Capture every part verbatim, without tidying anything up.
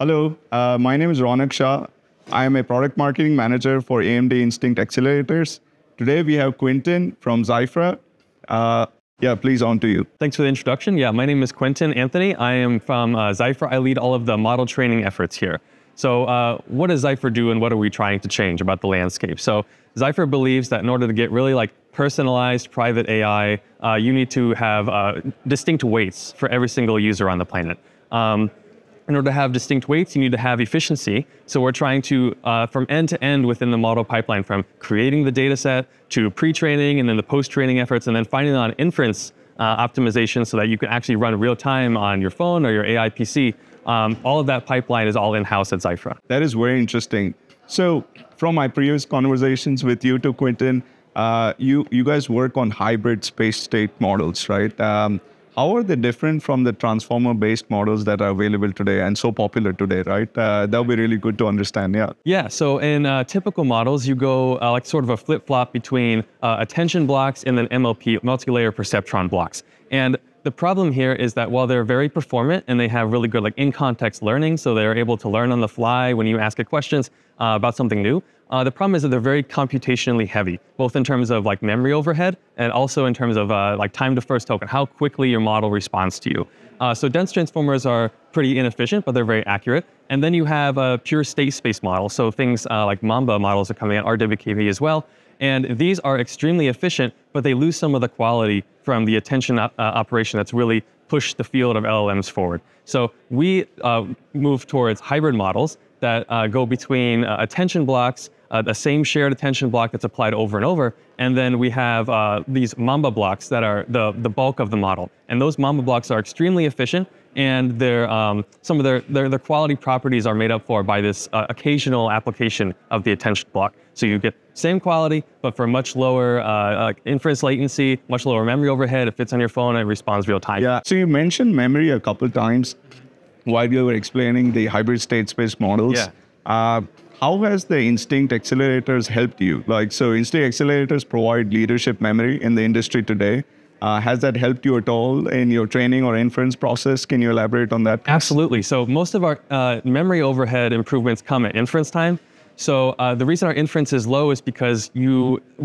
Hello, uh, my name is Ronak Shah. I am a product marketing manager for A M D Instinct Accelerators. Today we have Quentin from Zyphra. Uh, yeah, please, on to you. Thanks for the introduction. Yeah, my name is Quentin Anthony. I am from uh, Zyphra. I lead all of the model training efforts here. So uh, what does Zyphra do and what are we trying to change about the landscape? So Zyphra believes that in order to get really like personalized private A I, uh, you need to have uh, distinct weights for every single user on the planet. Um, In order to have distinct weights, you need to have efficiency. So we're trying to, uh, from end to end within the model pipeline, from creating the data set to pre-training and then the post-training efforts, and then finally on inference uh, optimization so that you can actually run real time on your phone or your A I P C. Um, all of that pipeline is all in-house at Zyphra. That is very interesting. So from my previous conversations with you to Quentin, uh, you, you guys work on hybrid space-state models, right? Um, How are they different from the transformer-based models that are available today and so popular today, right? Uh, that would be really good to understand, yeah. Yeah, so in uh, typical models, you go uh, like sort of a flip-flop between uh, attention blocks and then M L P, multi-layer perceptron blocks. And the problem here is that while they're very performant and they have really good like in-context learning, so they're able to learn on the fly when you ask it questions uh, about something new, Uh, the problem is that they're very computationally heavy, both in terms of like memory overhead and also in terms of uh, like time to first token, how quickly your model responds to you. Uh, so dense transformers are pretty inefficient, but they're very accurate. And then you have uh, pure state space models. So things uh, like Mamba models are coming out, R W K V as well. And these are extremely efficient, but they lose some of the quality from the attention op uh, operation that's really pushed the field of L L Ms forward. So we uh, move towards hybrid models that uh, go between uh, attention blocks, Uh, the same shared attention block that's applied over and over. And then we have uh, these Mamba blocks that are the, the bulk of the model. And those Mamba blocks are extremely efficient, and their, um, some of their, their, their quality properties are made up for by this uh, occasional application of the attention block. So you get same quality, but for much lower uh, uh, inference latency, much lower memory overhead. It fits on your phone and it responds real time. Yeah, so you mentioned memory a couple times while you were explaining the hybrid state space models. Yeah. Uh, How has the Instinct Accelerators helped you? Like, so Instinct Accelerators provide leadership memory in the industry today. Uh, has that helped you at all in your training or inference process? Can you elaborate on that? Absolutely. So most of our uh, memory overhead improvements come at inference time. So uh, the reason our inference is low is because you,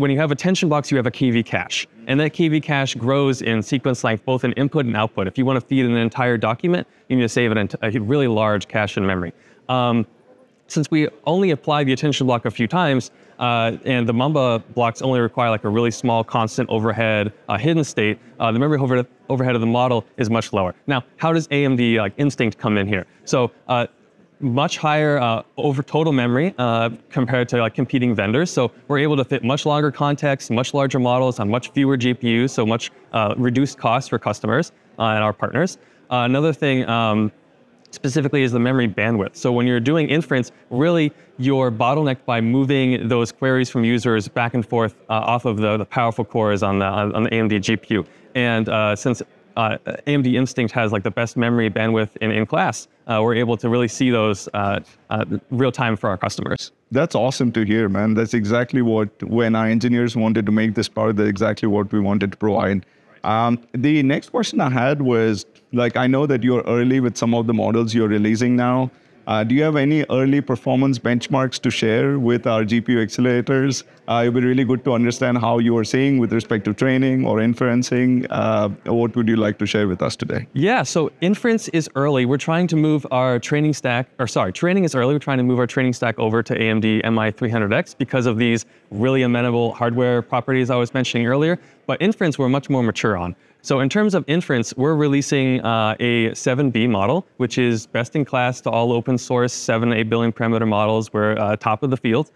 when you have attention blocks, you have a K V cache. And that K V cache grows in sequence length, both in input and output. If you want to feed an entire document, you need to save an a really large cache in memory. Um, Since we only apply the attention block a few times, uh, and the Mamba blocks only require like a really small constant overhead uh, hidden state, uh, the memory over overhead of the model is much lower. Now, how does A M D like Instinct come in here? So, uh, much higher uh, over total memory uh, compared to like competing vendors. So we're able to fit much longer contexts, much larger models on much fewer G P Us, so much uh, reduced cost for customers uh, and our partners. Uh, another thing. Um, specifically is the memory bandwidth. So when you're doing inference, really you're bottlenecked by moving those queries from users back and forth uh, off of the, the powerful cores on the, on the A M D G P U. And uh, since uh, A M D Instinct has like the best memory bandwidth in, in class, uh, we're able to really see those uh, uh, real time for our customers. That's awesome to hear, man. That's exactly what, when our engineers wanted to make this part, that's exactly what we wanted to provide. Um, the next question I had was, like, I know that you're early with some of the models you're releasing now. Uh, do you have any early performance benchmarks to share with our G P U accelerators? Uh, it would be really good to understand how you are seeing with respect to training or inferencing. Uh, what would you like to share with us today? Yeah, so inference is early. We're trying to move our training stack, or sorry, training is early. We're trying to move our training stack over to A M D M I three hundred X because of these really amenable hardware properties I was mentioning earlier. But inference, we're much more mature on. So in terms of inference, we're releasing uh, a seven B model, which is best in class to all open source seven to eight billion parameter models. We're uh, top of the field.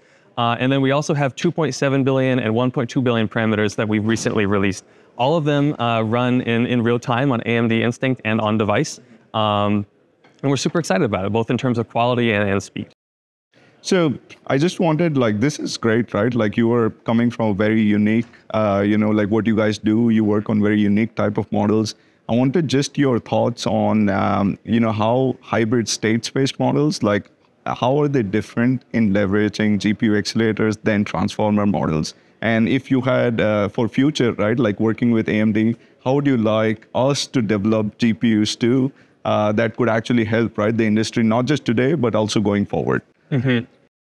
Uh, and then we also have two point seven billion and one point two billion parameters that we've recently released. All of them uh, run in, in real time on A M D Instinct and on device. Um, and we're super excited about it, both in terms of quality and, and speed. So I just wanted, like, this is great, right? Like, you are coming from a very unique, uh, you know, like what you guys do, you work on very unique type of models. I wanted just your thoughts on, um, you know, how hybrid state space models, like how are they different in leveraging G P U accelerators than transformer models? And if you had uh, for future, right, like working with A M D, how would you like us to develop G P Us too? uh, that could actually help, right, the industry, not just today, but also going forward. Mm-hmm.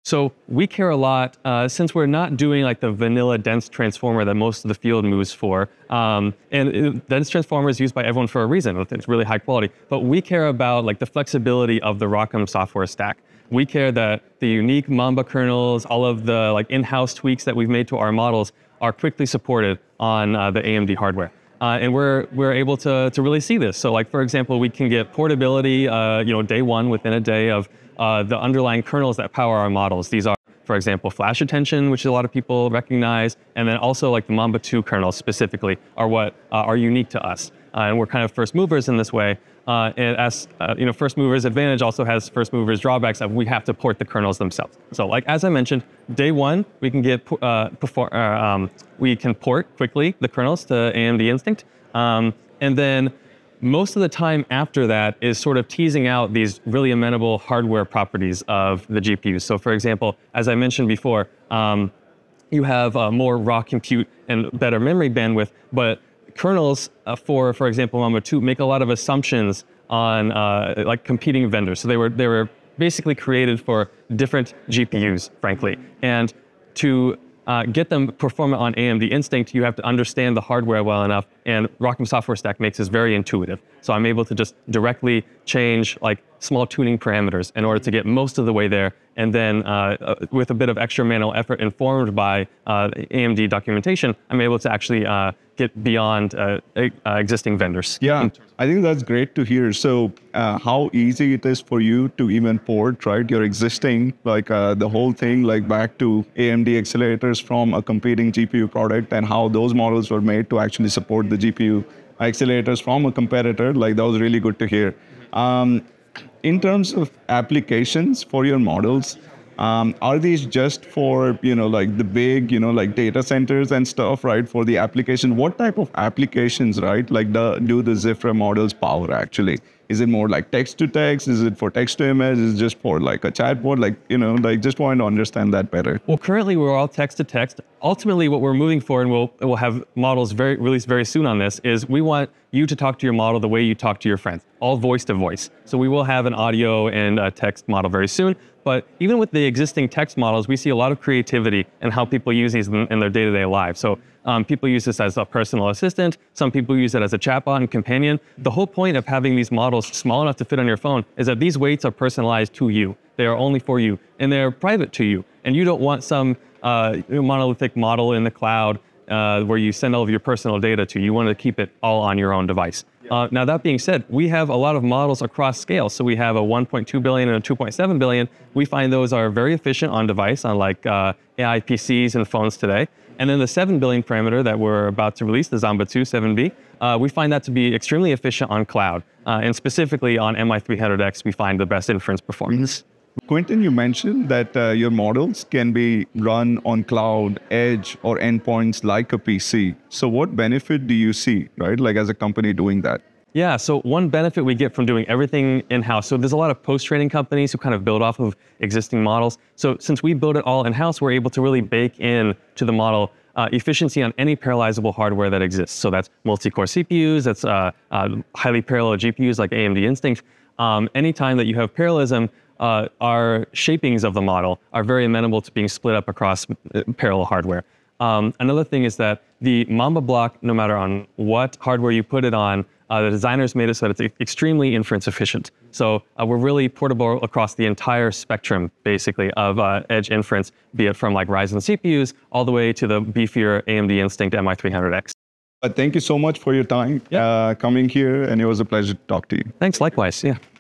So we care a lot, uh, since we're not doing like the vanilla dense transformer that most of the field moves for, um, and it, dense transformer is used by everyone for a reason. It's really high quality, but we care about like the flexibility of the ROCm software stack. We care that the unique Mamba kernels, all of the like in-house tweaks that we've made to our models are quickly supported on uh, the A M D hardware. Uh, and we're, we're able to, to really see this. So like, for example, we can get portability, uh, you know, day one within a day of Uh, the underlying kernels that power our models. These are, for example, Flash Attention, which a lot of people recognize, and then also like the Mamba two kernels specifically are what uh, are unique to us. Uh, and we're kind of first movers in this way. Uh, and as uh, you know, first movers advantage also has first movers drawbacks that we have to port the kernels themselves. So like, as I mentioned, day one, we can get, uh, perform, uh, um, we can port quickly the kernels to A M D Instinct. Um, and then most of the time after that is sort of teasing out these really amenable hardware properties of the G P Us. So for example, as I mentioned before, um, you have uh, more raw compute and better memory bandwidth, but kernels uh, for, for example, Mamba two make a lot of assumptions on uh, like competing vendors. So they were, they were basically created for different G P Us, frankly. And to Uh, get them performant on A M D Instinct, you have to understand the hardware well enough, and ROCm software stack makes this very intuitive. So I'm able to just directly change like small tuning parameters in order to get most of the way there, and then uh, with a bit of extra manual effort informed by uh, A M D documentation, I'm able to actually uh, get beyond uh, uh, existing vendors. Yeah, I think that's great to hear. So uh, how easy it is for you to even port, right, your existing, like uh, the whole thing, like back to A M D accelerators from a competing G P U product, and how those models were made to actually support the G P U accelerators from a competitor. Like, that was really good to hear. Um, in terms of applications for your models, um, are these just for, you know, like the big, you know, like data centers and stuff, right? For the application, what type of applications, right? Like the, do the Zyphra models power actually? Is it more like text to text? Is it for text to image? Is it just for like a chatbot? Like, you know, like just wanting to understand that better. Well, currently we're all text to text. Ultimately what we're moving for, and we'll, we'll have models very, released very soon on this, is we want you to talk to your model the way you talk to your friends, all voice to voice. So we will have an audio and a text model very soon. But even with the existing text models, we see a lot of creativity in how people use these in, in their day-to-day lives. So um, people use this as a personal assistant. Some people use it as a chatbot and companion. The whole point of having these models small enough to fit on your phone is that these weights are personalized to you. They are only for you, and they're private to you. And you don't want some uh, monolithic model in the cloud uh, where you send all of your personal data to. You want to keep it all on your own device. Uh, now, that being said, we have a lot of models across scale. So we have a one point two billion and a two point seven billion. We find those are very efficient on device, on like uh, A I P Cs and phones today. And then the seven billion parameter that we're about to release, the Zamba two seven B, uh, we find that to be extremely efficient on cloud. Uh, and specifically on M I three hundred X, we find the best inference performance. Quentin, you mentioned that uh, your models can be run on cloud, edge, or endpoints like a P C. So what benefit do you see, right, like as a company doing that? Yeah, so one benefit we get from doing everything in-house, so there's a lot of post-training companies who kind of build off of existing models. So since we build it all in-house, we're able to really bake in to the model Uh, efficiency on any parallelizable hardware that exists. So that's multi-core C P Us, that's uh, uh, highly parallel G P Us like A M D Instinct. Um, anytime that you have parallelism, uh, our shapings of the model are very amenable to being split up across parallel hardware. Um, another thing is that the Mamba block, no matter on what hardware you put it on, uh, the designers made it so that it's extremely inference efficient. So uh, we're really portable across the entire spectrum, basically, of uh, edge inference, be it from like Ryzen C P Us all the way to the beefier A M D Instinct M I three hundred X. But thank you so much for your time, yeah. uh, coming here, and it was a pleasure to talk to you. Thanks, likewise, yeah.